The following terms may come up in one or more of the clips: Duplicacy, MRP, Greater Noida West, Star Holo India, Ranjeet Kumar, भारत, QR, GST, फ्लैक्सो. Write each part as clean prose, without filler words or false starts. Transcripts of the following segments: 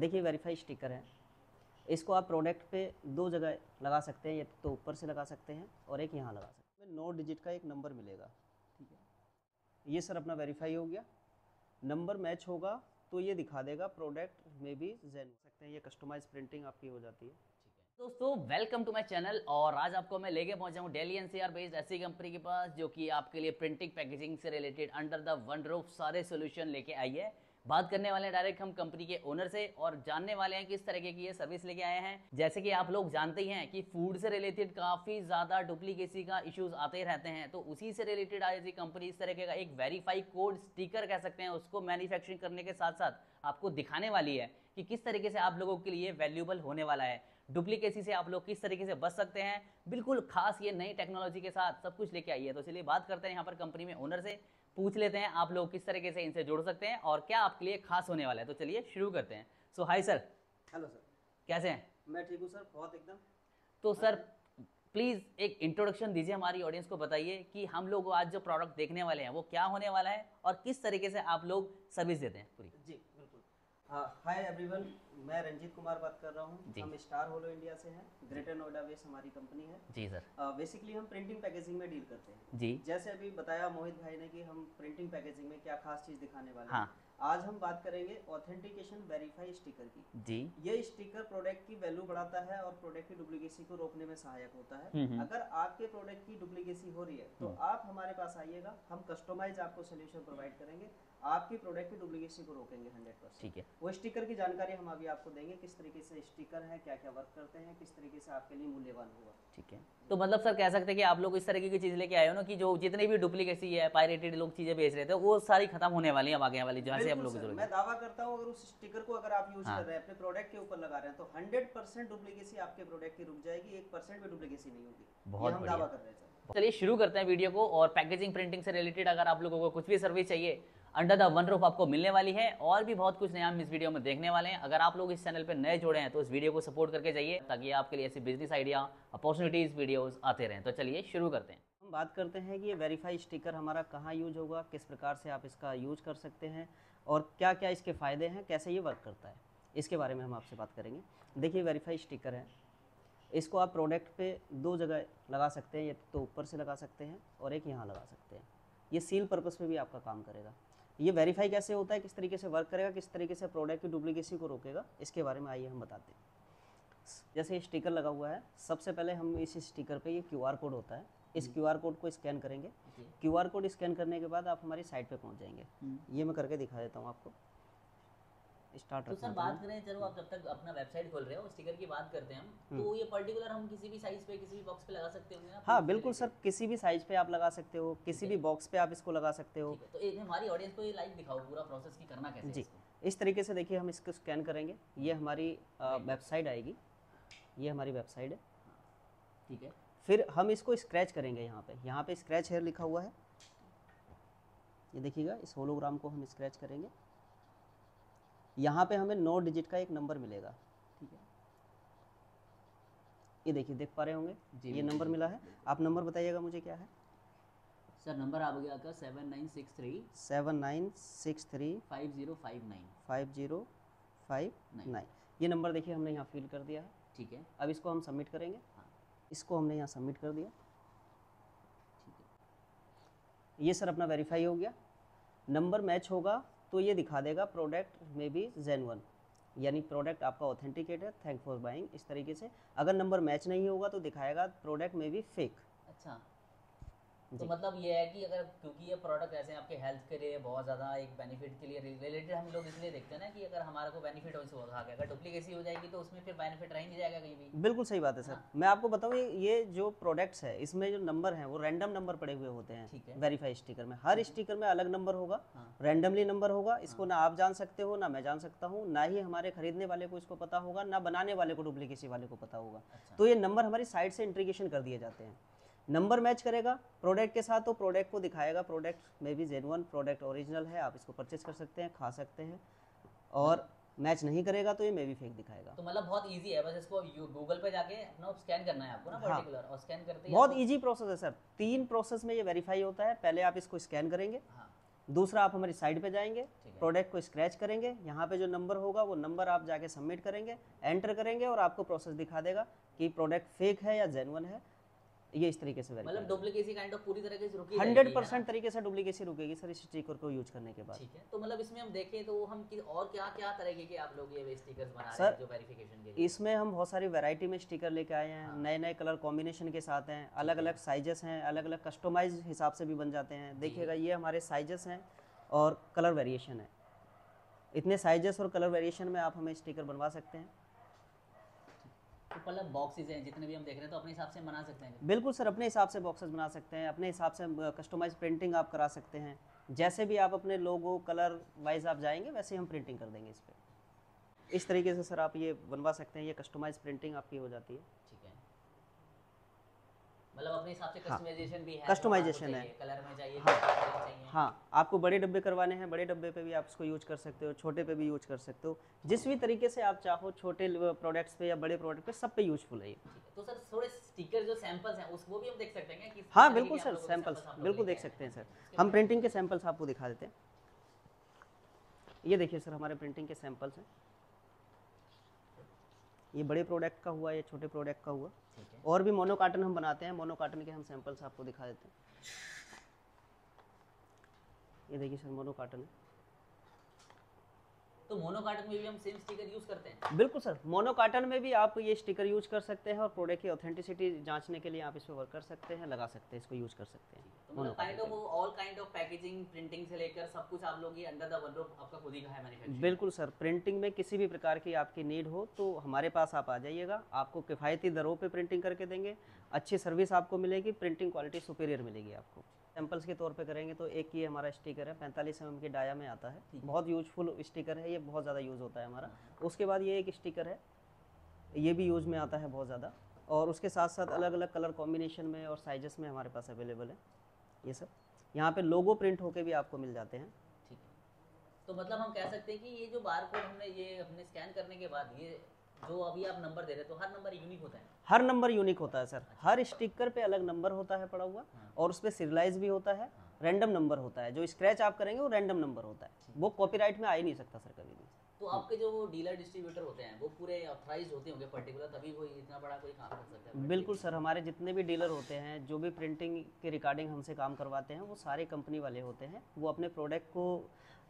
देखिए verify sticker है, इसको आप प्रोडक्ट पे दो जगह लगा सकते हैं, या तो ऊपर से लगा सकते हैं और एक यहाँ लगा सकते हैं। 9 डिजिट का एक नंबर मिलेगा, ठीक है। ये सर अपना वेरीफाई हो गया, नंबर मैच होगा तो ये दिखा देगा प्रोडक्ट में भी जैन सकते हैं। ये कस्टमाइज प्रिंटिंग आपकी हो जाती है, ठीक है। दोस्तों वेलकम टू माय चैनल, और आज आपको मैं लेके पहुंचा हूँ दिल्ली एनसीआर बेस्ड ऐसी कंपनी के पास जो कि आपके लिए प्रिंटिंग पैकेजिंग से related under the one roof सारे सोल्यूशन लेके आई है। बात करने वाले हैं डायरेक्ट हम कंपनी के ओनर से और जानने वाले हैं किस तरीके की ये सर्विस लेके आए हैं। जैसे कि आप लोग जानते ही हैं कि फूड से रिलेटेड काफी ज्यादा डुप्लीकेसी का इश्यूज आते रहते हैं, तो उसी से रिलेटेड आज ये कंपनी इस तरीके का एक वेरीफाई कोड स्टिकर कह सकते हैं उसको मैन्युफैक्चरिंग करने के साथ साथ आपको दिखाने वाली है कि किस तरीके से आप लोगों के लिए वैल्यूएबल होने वाला है, डुप्लीकेसी से आप लोग किस तरीके से बच सकते हैं। बिल्कुल खास ये नई टेक्नोलॉजी के साथ सब कुछ लेके आई है। तो चलिए बात करते हैं यहाँ पर कंपनी में ओनर से, पूछ लेते हैं आप लोग किस तरीके से इनसे जुड़ सकते हैं और क्या आपके लिए खास होने वाला है। तो चलिए शुरू करते हैं। So hi sir. Hello sir, कैसे हैं? मैं ठीक हूँ सर, बहुत एकदम। तो सर प्लीज़ एक इंट्रोडक्शन दीजिए हमारी ऑडियंस को, बताइए कि हम लोग आज जो प्रोडक्ट देखने वाले हैं वो क्या होने वाला है और किस तरीके से आप लोग सर्विस देते हैं पूरी। जी बिल्कुल। हाय एवरीवन, मैं रंजीत कुमार बात कर रहा हूँ। हम स्टार होलो इंडिया से हैं, ग्रेटर नोएडा वेस्ट हमारी कंपनी है। जी सर। बेसिकली हम प्रिंटिंग पैकेजिंग में डील करते हैं। जी, जैसे अभी बताया मोहित भाई ने कि हम प्रिंटिंग पैकेजिंग में क्या खास चीज़ दिखाने वाले हैं। हाँ। आज हम बात करेंगे ऑथेंटिकेशन वेरीफाई स्टिकर की। जी, ये स्टिकर प्रोडक्ट की वैल्यू बढ़ाता है और प्रोडक्ट की डुप्लीकेसी को रोकने में सहायक होता है। अगर आपके प्रोडक्ट की डुप्लीकेसी हो रही है तो आप हमारे पास आइएगा, हम कस्टमाइज आपको सोल्यूशन प्रोवाइड करेंगे, आपकी प्रोडक्ट की डुप्लीकेसी को रोकेंगे 100%। ठीक है। वो स्टिकर की जानकारी हम अभी आपको देंगे, किस तरीके से स्टिकर है, क्या क्या वर्क करते हैं, किस तरीके से आपके लिए मूल्यवान होगा। ठीक है। तो मतलब सर कह सकते हैं कि आप लोग इस तरीके की चीज़ लेके आए हो ना कि जो जितने भी डुप्लीकेसी है, पायरेटेड लोग चीज़ें बेच रहे थे, वो सारी खत्म होने वाली है अब आगे वाली जहाँ से आप लोग। मैं दावा करता हूँ अगर उस स्टिकर को अगर आप यूज कर रहे हैं, अपने प्रोडक्ट के ऊपर लगा रहे हैं, तो 100% डुप्लीकेसी आपके प्रोडक्ट की रुक जाएगी, 1% भी डुप्लीकेसी नहीं होगी। बहुत हम दावा कर रहे हैं। चलिए शुरू करते हैं वीडियो को। और पैकेजिंग प्रिंटिंग से रिलेटेड अगर आप लोगों को कुछ भी सर्विस चाहिए, अंडर द वन रूफ आपको मिलने वाली है। और भी बहुत कुछ नया हम इस वीडियो में देखने वाले हैं। अगर आप लोग इस चैनल पर नए जुड़े हैं तो इस वीडियो को सपोर्ट करके जाइए ताकि आपके लिए ऐसे बिजनेस आइडिया, अपॉर्चुनिटीज, वीडियोस आते रहें। तो चलिए शुरू करते हैं। हम बात करते हैं कि ये वेरीफाई स्टिकर हमारा कहाँ यूज होगा, किस प्रकार से आप इसका यूज कर सकते हैं और क्या क्या इसके फ़ायदे हैं, कैसे ये वर्क करता है, इसके बारे में हम आपसे बात करेंगे। देखिए वेरीफाई स्टिकर है, इसको आप प्रोडक्ट पे दो जगह लगा सकते हैं, या तो ऊपर से लगा सकते हैं और एक यहाँ लगा सकते हैं। ये सील पर्पस पे भी आपका काम करेगा। ये वेरीफाई कैसे होता है, किस तरीके से वर्क करेगा, किस तरीके से प्रोडक्ट की डुप्लीकेसी को रोकेगा, इसके बारे में आइए हम बताते हैं। जैसे ये स्टिकर लगा हुआ है, सबसे पहले हम इस स्टिकर पे ये QR कोड होता है, इस QR कोड को स्कैन करेंगे। QR कोड स्कैन करने के बाद आप हमारी साइट पर पहुँच जाएंगे। ये मैं करके दिखा देता हूँ आपको। तो सर बात करें, चलो आप जब तक अपना वेबसाइट खोल रहे हो स्टिकर की बात करते हैं हम। तो ये पर्टिकुलर हम किसी भी साइज पे, किसी भी बॉक्स पे लगा सकते होंगे ना? हाँ बिल्कुल सर, किसी भी साइज पे आप लगा सकते हो, किसी भी बॉक्स पे आप इसको लगा सकते हो। तो एक हमारी ऑडियंस को ये लाइव दिखाओ पूरा प्रोसेस की करना कैसे। जी, इस तरीके से देखिए हम इसको स्कैन करेंगे, ये हमारी वेबसाइट आएगी, ये हमारी वेबसाइट है, ठीक है। फिर हम इसको स्क्रैच करेंगे, यहाँ पे स्क्रैच हेयर लिखा हुआ है, ये देखिएगा। इस होलोग्राम को हम स्क्रैच करेंगे, यहाँ पे हमें 9 डिजिट का एक नंबर मिलेगा, ठीक है। ये देखिए, देख पा रहे होंगे ये नंबर मिला है। आप नंबर बताइएगा मुझे क्या है सर। नंबर आ गया आपका 79635059। ये नंबर देखिए हमने यहाँ फिल कर दिया है, ठीक है। अब इसको हम सबमिट करेंगे। हाँ, इसको हमने यहाँ सबमिट कर दिया, ठीक है। ये सर अपना वेरीफाई हो गया, नंबर मैच होगा तो ये दिखा देगा प्रोडक्ट में भी जेन्युइन, यानी प्रोडक्ट आपका ऑथेंटिकेट है, थैंक फॉर बाइंग, इस तरीके से। अगर नंबर मैच नहीं होगा तो दिखाएगा प्रोडक्ट में भी फेक। अच्छा, तो मतलब ये है कि अगर, क्योंकि ये प्रोडक्ट ऐसे आपके हेल्थ के लिए बहुत ज़्यादा एक बेनिफिट के लिए रिलेटेड हम लोग इसलिए देखते हैं ना कि अगर हमारा को बेनिफिट हो, इसको खा के अगर डुप्लीकेसी हो जाएगी तो उसमें फिर बेनिफिट रह नहीं जाएगा कहीं भी। बिल्कुल सही बात है सर। हाँ। मैं आपको बताऊँ, ये जो प्रोडक्ट्स है इसमें जो नंबर है वो रैंडम नंबर पड़े हुए होते हैं वेरीफाई स्टिकर में। हर स्टिकर में अलग नंबर होगा, रैंडमली नंबर होगा। इसको ना आप जान सकते हो, ना मैं जान सकता हूँ, ना ही हमारे खरीदने वाले को इसको पता होगा, ना बनाने वाले को, डुप्लीकेसी वाले को पता होगा। तो ये नंबर हमारी साइट से इंट्रीगेशन कर दिए जाते हैं। नंबर मैच करेगा प्रोडक्ट के साथ तो प्रोडक्ट को दिखाएगा प्रोडक्ट में भी जेन्युइन, प्रोडक्ट ओरिजिनल है, आप इसको परचेस कर सकते हैं, खा सकते हैं। और मैच नहीं करेगा तो ये मे भी फेक दिखाएगा। तो मतलब बहुत इजी है, बस इसको गूगल पे जाके अपना स्कैन करना है आपको ना पर्टिकुलर। हाँ। और स्कैन करते ही बहुत इजी प्रोसेस है सर। 3 प्रोसेस में ये वेरीफाई होता है। पहले आप इसको स्कैन करेंगे, दूसरा आप हमारी साइट पे जाएंगे, प्रोडक्ट को स्क्रैच करेंगे, यहाँ पे जो नंबर होगा वो नंबर आप जाके सबमिट करेंगे, एंटर करेंगे और आपको प्रोसेस दिखा देगा कि प्रोडक्ट फेक है या जेन्युइन है। ये इस तरीके से मतलब डुप्लीकेसी काइंड ऑफ पूरी तरीके से रुकी 100% तरीके से डुप्लीकेसी रुकेगी सर इस स्टिकर को यूज करने के बाद। ठीक है, तो मतलब इसमें हम देखें तो हम और क्या क्या तरीके के आप लोग ये स्टिकर्स बना रहे हैं जो वेरिफिकेशन के लिए? इसमें हम बहुत सारी वैरायटी में स्टिकर लेके आए हैं, नए नए कलर कॉम्बिनेशन के साथ हैं, अलग अलग साइजेस हैं, अलग अलग कस्टमाइज हिसाब से भी बन जाते हैं। देखिएगा ये हमारे साइजेस हैं और कलर वेरिएशन है, इतने साइजेस और कलर वेरिएशन में आप हमें स्टिकर बनवा सकते हैं। मतलब बॉक्सेस हैं जितने भी हम देख रहे हैं तो अपने हिसाब से बना सकते हैं। बिल्कुल सर, अपने हिसाब से बॉक्सेस बना सकते हैं, अपने हिसाब से कस्टमाइज प्रिंटिंग आप करा सकते हैं। जैसे भी आप अपने लोगो कलर वाइज आप जाएंगे वैसे हम प्रिंटिंग कर देंगे इस पर। इस तरीके से सर आप ये बनवा सकते हैं, ये कस्टमाइज प्रिंटिंग आपकी हो जाती है। ठीक है, मतलब अपने हिसाब से कस्टमाइजेशन भी है, कस्टमाइजेशन है, कलर में चाहिए, हाँ। आपको बड़े डब्बे करवाने हैं, बड़े डब्बे पे भी आप इसको यूज कर सकते हो, छोटे पे भी यूज कर सकते हो, जिस भी तरीके से आप चाहो, छोटे प्रोडक्ट्स पे या बड़े प्रोडक्ट पे सब पे यूजफुल है। तो सर थोड़े स्टिकर जो सैंपल्स हैं उसको भी हम देख सकते हैं? हाँ बिल्कुल सर, सैंपल्स बिल्कुल देख सकते हैं सर, हम प्रिंटिंग के सैंपल्स आपको दिखा देते हैं। ये देखिए सर हमारे प्रिंटिंग के सैंपल्स हैं, ये बड़े प्रोडक्ट का हुआ, ये छोटे प्रोडक्ट का हुआ, और भी मोनो कार्टन हम बनाते हैं, मोनो कार्टन के हम सैंपल्स आपको दिखा देते हैं। ये देखिए सर मोनो कार्टन है, तो मोनो कार्टन में भी हम सेम स्टिकर यूज करते हैं? बिल्कुल सर, मोनो कार्टन में भी आप ये स्टिकर यूज कर सकते हैं और प्रोडक्ट की ऑथेंटिसिटी जांचने के लिए आप इसमें वर्क कर सकते हैं, लगा सकते हैं, इसको यूज कर सकते हैं। तो मतलब kind of all kind of packaging, printing से लेकर सब कुछ आप लोग ये अंडर द वन रूफ आपका खुद ही का है मैन्युफैक्चरिंग? बिल्कुल सर, प्रिंटिंग में किसी भी प्रकार की आपकी नीड हो तो हमारे पास आप आ जाइएगा, आपको किफ़ायती दरों पे प्रिंटिंग करके देंगे, अच्छी सर्विस आपको मिलेगी, प्रिंटिंग क्वालिटी सुपीरियर मिलेगी आपको। सैम्पल्स के तौर पे करेंगे तो एक ये हमारा स्टिकर है 45 mm के डाया में आता है, बहुत यूजफुल स्टिकर है, ये बहुत ज़्यादा यूज़ होता है हमारा। उसके बाद ये एक स्टिकर है, ये भी यूज़ में आता है बहुत ज़्यादा, और उसके साथ साथ अलग अलग कलर कॉम्बिनेशन में और साइजेस में हमारे पास अवेलेबल है ये सब। यहाँ पे लोगो प्रिंट होके भी आपको मिल जाते हैं। ठीक है, तो मतलब हम कह सकते हैं कि ये जो बारकोड हमने ये अपने स्कैन करने के बाद ये जो अभी आप नंबर दे रहे हैं तो हर नंबर यूनिक होता है? हर नंबर यूनिक होता है सर, हर स्टिकर पे अलग नंबर होता है पड़ा हुआ, और उस पर सीरियलाइज भी होता है, रैंडम नंबर होता है, जो स्क्रैच आप करेंगे वो रैंडम नंबर होता है, वो कॉपीराइट में आ ही नहीं सकता सर कभी भी। तो आपके जो डीलर डिस्ट्रीब्यूटर होते हैं वो पूरे ऑथराइज होते होंगे पर्टिकुलर, तभी वो इतना बड़ा कोई काम कर सकता है? बिल्कुल सर, हमारे जितने भी डीलर होते हैं, जो भी प्रिंटिंग के रिगार्डिंग हमसे काम करवाते हैं, वो सारे कंपनी वाले होते हैं, वो अपने प्रोडक्ट को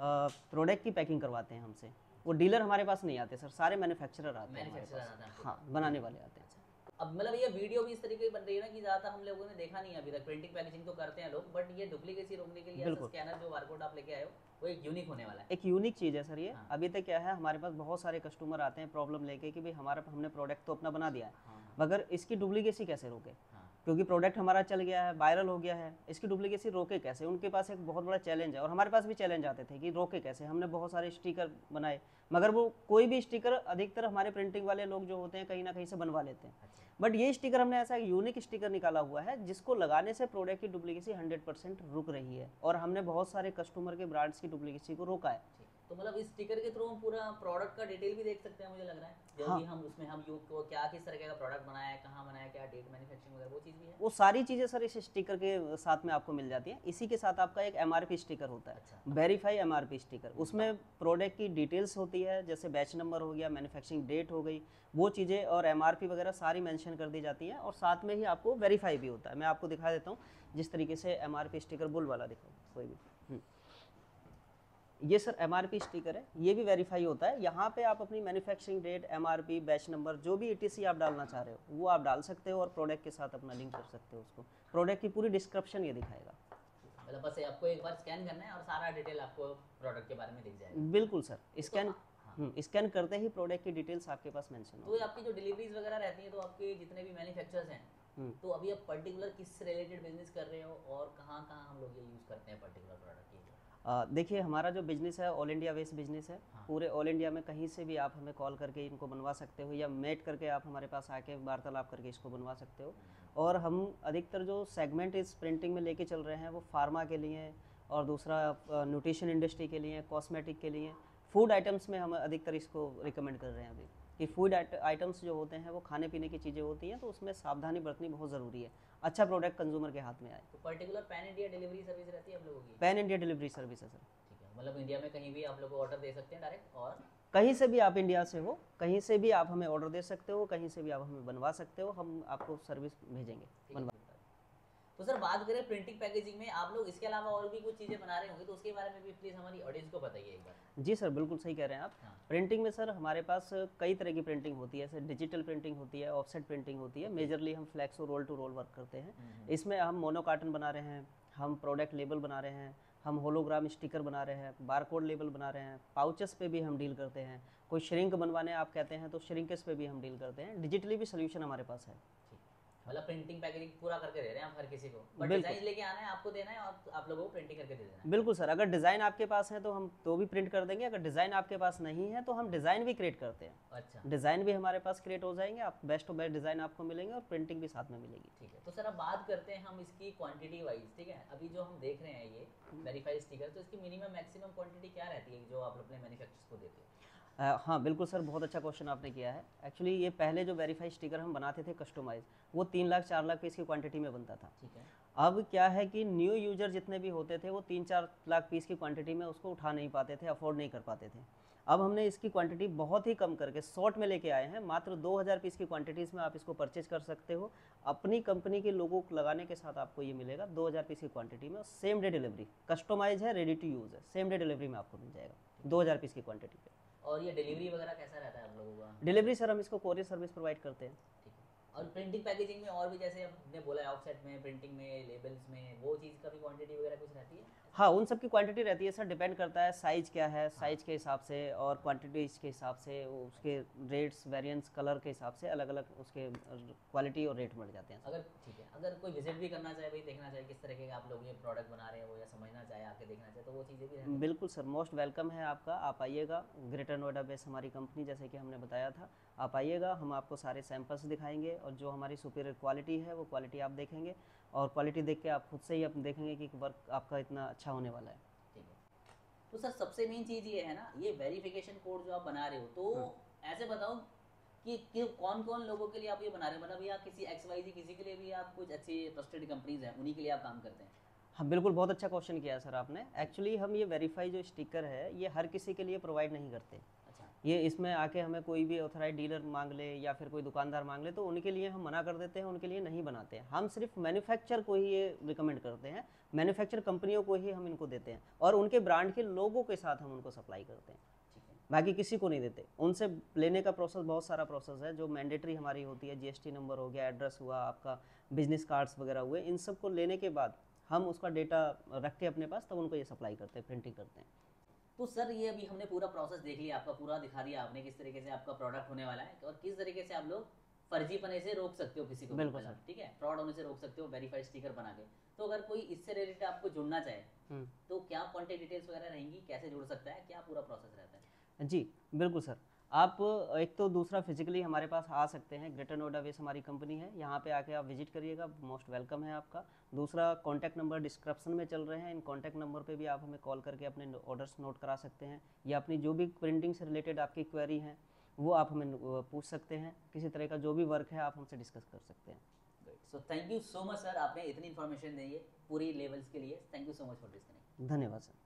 प्रोडक्ट की पैकिंग करवाते हैं हमसे, वो डीलर हमारे पास नहीं आते सर, सारे मैन्युफैक्चरर आते हैं, हाँ बनाने वाले आते हैं। अब मतलब ये वीडियो भी इस तरीके की बन रही है ना कि ज़्यादातर हम लोगों ने देखा नहीं है अभी तक, प्रिंटिंग पैकेजिंग तो करते हैं लोग, बट ये डुप्लीकेसी रोकने के लिए ऐसा स्कैनर जो बारकोड आप लेके आए हो वो एक यूनिक होने वाला है, एक यूनिक चीज़ है सर ये। हाँ। अभी तक क्या है हमारे पास बहुत सारे कस्टमर आते हैं प्रॉब्लम लेके कि भाई हमारा हमने प्रोडक्ट तो अपना बना दिया है, मगर इसकी डुप्लीकेसी कैसे रोके, क्योंकि प्रोडक्ट हमारा चल गया है, वायरल हो गया है, इसकी डुप्लीकेसी रोके कैसे, उनके पास एक बहुत बड़ा चैलेंज है। और हमारे पास भी चैलेंज आते थे कि रोके कैसे, हमने बहुत सारे स्टिकर बनाए, मगर वो कोई भी स्टिकर अधिकतर हमारे प्रिंटिंग वाले लोग जो होते हैं कहीं ना कहीं से बनवा लेते हैं। अच्छा। बट ये स्टिकर हमने ऐसा यूनिक स्टिकर निकाला हुआ है जिसको लगाने से प्रोडक्ट की डुप्लीकेसी 100% रुक रही है, और हमने बहुत सारे कस्टमर के ब्रांड्स की डुप्लीकेसी को रोका है। तो मतलब इस स्टिकर के थ्रू हम पूरा प्रोडक्ट का डिटेल भी देख सकते हैं मुझे लग रहा है, जो भी हम उसमें हम यूज को क्या किस तरह का प्रोडक्ट बनाया है, कहाँ बनाया, क्या डेट मैन्युफैक्चरिंग वगैरह वो चीज़ भी है, वो सारी चीज़ें सर इस स्टिकर के साथ में आपको मिल जाती है। इसी के साथ आपका एक MRP स्टिकर होता है। अच्छा। वेरीफाई MRP स्टिकर, उसमें प्रोडक्ट की डिटेल्स होती है, जैसे बैच नंबर हो गया, मैन्युफैक्चरिंग डेट हो गई, वो चीज़ें और MRP वगैरह सारी मैंशन कर दी जाती है, और साथ में ही आपको वेरीफाई भी होता है। मैं आपको दिखा देता हूँ जिस तरीके से MRP स्टिकर बुल वाला दिखाऊँ कोई भी, ये सर MRP स्टिकर है, ये भी वेरीफाई होता है। यहाँ पे आप अपनी manufacturing date, MRP, batch number, जो भी ETC आप डालना चाह रहे हो वो आप डाल सकते हो, और प्रोडक्ट के साथ अपना लिंक कर सकते हो उसको, प्रोडक्ट की पूरी डिस्क्रिप्शन ये दिखाएगा। मतलब बस आपको एक बार स्कैन करना है और सारा डिटेल आपको प्रोडक्ट के बारे में दिख जाएगा। बिल्कुल सर, स्कैन स्कैन करते ही प्रोडक्ट की डिटेल्स आपके पास मेंशन हो। तो आपकी जो डिलीवरीज वगैरह रहती है, तो आपके जितने भी मैन्युफैक्चरर्स हैं, तो अभी आप पर्टिकुलर किस रिलेटेड बिजनेस कर रहे हो और कहाँ-कहाँ हम लोग ये यूज़ करते हैं पर्टिकुलर प्रोडक्ट के? देखिए हमारा जो बिज़नेस है ऑल इंडिया बेस्ड बिज़नेस है। हाँ। पूरे ऑल इंडिया में कहीं से भी आप हमें कॉल करके इनको बनवा सकते हो, या मेट करके आप हमारे पास आके वार्तालाप करके इसको बनवा सकते हो। और हम अधिकतर जो सेगमेंट इस प्रिंटिंग में लेके चल रहे हैं वो फार्मा के लिए, और दूसरा न्यूट्रिशन इंडस्ट्री के लिए, कॉस्मेटिक के लिए, फूड आइटम्स में हम अधिकतर इसको रिकमेंड कर रहे हैं अभी। कि फूड आइटम्स जो होते हैं वो खाने पीने की चीज़ें होती हैं, तो उसमें सावधानी बरतनी बहुत ज़रूरी है, अच्छा प्रोडक्ट कंज्यूमर के हाथ में आए। तो particular pan India delivery service रहती है आप लोगों की? पैन इंडिया डिलीवरी सर्विस है सर। ठीक है, मतलब इंडिया में कहीं भी आप लोग ऑर्डर दे सकते हैं डायरेक्ट, और कहीं से भी आप इंडिया से हो कहीं से भी आप हमें ऑर्डर दे सकते हो, कहीं से भी आप हमें बनवा सकते हो, हम आपको सर्विस भेजेंगे बनवा। तो सर बात करें प्रिंटिंग पैकेजिंग में, आप लोग इसके अलावा और भी कुछ चीज़ें बना रहे होंगे, तो उसके बारे में भी प्लीज़ हमारी ऑडियंस को बताइए एक बार। जी सर बिल्कुल सही कह रहे हैं आप। हाँ। प्रिंटिंग में सर हमारे पास कई तरह की प्रिंटिंग होती है, सर डिजिटल प्रिंटिंग होती है, ऑफसेट प्रिंटिंग होती है, मेजरली हम फ्लैक्सो roll to roll work करते हैं। इसमें हम मोनो कार्टन बना रहे हैं, हम प्रोडक्ट लेबल बना रहे हैं, हम होलोग्राम स्टिकर बना रहे हैं, बारकोड लेबल बना रहे हैं, पाउचेस पे भी हम डील करते हैं, कोई श्रिंक बनवाने आप कहते हैं तो श्रिंकेस पे भी हम डील करते हैं, डिजिटली भी सोल्यूशन हमारे पास है। मतलब प्रिंटिंग पैकेजिंग पूरा करके दे रहे हैं आप हर किसी को, बट डिजाइन लेके आना है आपको, देना है और आप लोगों को प्रिंटिंग करके दे देना है। बिल्कुल सर, अगर डिजाइन आपके पास है तो हम तो भी प्रिंट कर देंगे, अगर डिजाइन आपके पास नहीं है तो हम डिजाइन भी क्रिएट करते हैं। अच्छा, डिजाइन भी हमारे पास क्रिएट हो जाएंगे, आप बेस्ट टू बेस्ट डिजाइन आपको मिलेंगे और प्रिंटिंग भी साथ में मिलेगी। ठीक है, तो सर अब बात करते हैं हम इसकी क्वांटिटी वाइज। ठीक है, अभी जो हम देख रहे हैं ये वेरीफाइड स्टिकर, तो इसकी मिनिमम मैक्सिमम क्वांटिटी क्या रहती है जो आप अपने मैन्युफैक्चरर्स को देते हैं? हाँ बिल्कुल सर, बहुत अच्छा क्वेश्चन आपने किया है। एक्चुअली ये पहले जो वेरीफाई स्टिकर हम बनाते थे कस्टमाइज, वो 3 लाख 4 लाख पीस की क्वांटिटी में बनता था। ठीक है, अब क्या है कि न्यू यूजर जितने भी होते थे वो 3-4 लाख पीस की क्वांटिटी में उसको उठा नहीं पाते थे, अफोर्ड नहीं कर पाते थे। अब हमने इसकी क्वांटिटी बहुत ही कम करके शॉर्ट में लेके आए हैं, मात्र 2000 पीस की क्वांटिटीज़ में आप इसको परचेज कर सकते हो। अपनी कंपनी के लोगों को लगाने के साथ आपको ये मिलेगा 2000 पीस की क्वांटिटी में, सेम डे डिलीवरी, कस्टमाइज है, रेडी टू यूज़ है, सेम डे डिलीवरी में आपको मिल जाएगा 2000 पीस की क्वांटिटी पे। और ये डिलीवरी वगैरह कैसा रहता है आप लोगों का? डिलीवरी सर हम इसको कोरियर सर्विस प्रोवाइड करते हैं। ठीक है, और प्रिंटिंग पैकेजिंग में और भी जैसे हमने बोला है ऑफसेट में, प्रिंटिंग में, लेबल्स में, वो चीज़ का भी क्वांटिटी वगैरह कुछ रहती है? हाँ, उन सब की क्वांटिटी रहती है सर, डिपेंड करता है साइज क्या है, साइज के हिसाब से और क्वांटिटीज के हिसाब से उसके रेट्स, वेरिएंट्स, कलर के हिसाब से अलग अलग उसके क्वालिटी और रेट मिल जाते हैं। अगर ठीक है, अगर कोई विजिट भी करना चाहे, भाई देखना चाहे किस तरह के आप लोग ये प्रोडक्ट बना रहे हैं वो, या समझना चाहे, आके देखना चाहे, तो वो चीज़ें भी? बिल्कुल सर, मोस्ट वेलकम है आपका, आप आइएगा। ग्रेटर नोएडा बेस्ड हमारी कंपनी, जैसे कि हमने बताया था, आप आइएगा, हम आपको सारे सैम्पल्स दिखाएंगे और जो हमारी सुपीरियर क्वालिटी है वो क्वालिटी आप देखेंगे, और क्वालिटी देख के आप खुद से ही आप देखेंगे कि वर्क आपका इतना अच्छा होने वाला है। ठीक है, तो सर सबसे मेन चीज़ ये है ना, ये वेरिफिकेशन कोड जो आप बना रहे हो, तो ऐसे बताओ कि कौन कौन लोगों के लिए आप ये बना रहे हो? मतलब या किसी XYZ किसी के लिए भी आप कुछ अच्छी ट्रस्टेड कंपनीज हैं उन्हीं के लिए आप काम करते हैं? हाँ बिल्कुल, बहुत अच्छा क्वेश्चन किया सर आपने। एक्चुअली हम ये वेरीफाई जो स्टिकर है ये हर किसी के लिए प्रोवाइड नहीं करते। ये इसमें आके हमें कोई भी ऑथराइज डीलर मांग ले या फिर कोई दुकानदार मांग ले तो उनके लिए हम मना कर देते हैं, उनके लिए नहीं बनाते हैं। हम सिर्फ मैन्युफैक्चर को ही ये रिकमेंड करते हैं, मैन्युफैक्चर कंपनियों को ही हम इनको देते हैं और उनके ब्रांड के लोगों के साथ हम उनको सप्लाई करते हैं। बाकी किसी को नहीं देते। उनसे लेने का प्रोसेस, बहुत सारा प्रोसेस है जो मैंडेटरी हमारी होती है, GST नंबर हो गया, एड्रेस हुआ, आपका बिजनेस कार्ड्स वगैरह हुए, इन सब को लेने के बाद हम उसका डेटा रख के अपने पास तब उनको ये सप्लाई करते हैं, प्रिंटिंग करते हैं। तो सर ये अभी हमने पूरा प्रोसेस देख लिया आपका, पूरा दिखा दिया आपने किस तरीके से आपका प्रोडक्ट होने वाला है और किस तरीके से आप लोग फर्जीपने से रोक सकते हो किसी को। बिल्कुल सर, ठीक है, फ्रॉड होने से रोक सकते हो वेरीफाइड स्टिकर बना के। तो अगर कोई इससे रिलेटेड आपको जुड़ना चाहे तो क्या कॉन्टेक्ट डिटेल्स वगैरह रहेंगी, कैसे जुड़ सकता है, क्या पूरा प्रोसेस रहता है? जी बिल्कुल सर, आप एक तो दूसरा फिजिकली हमारे पास आ सकते हैं, ग्रेटर नोएडा वेस्ट हमारी कंपनी है, यहाँ पे आके आप विजिट करिएगा, मोस्ट वेलकम है आपका। दूसरा कॉन्टैक्ट नंबर डिस्क्रिप्शन में चल रहे हैं, इन कॉन्टैक्ट नंबर पे भी आप हमें कॉल करके अपने ऑर्डर्स नोट करा सकते हैं या अपनी जो भी प्रिंटिंग से रिलेटेड आपकी क्वेरी है वो आप हमें पूछ सकते हैं, किसी तरह का जो भी वर्क है आप हमसे डिस्कस कर सकते हैं। So thank you so much sir, आपने इतनी इन्फॉर्मेशन दी है पूरी लेवल्स के लिए, thank you so much for this. धन्यवाद सर।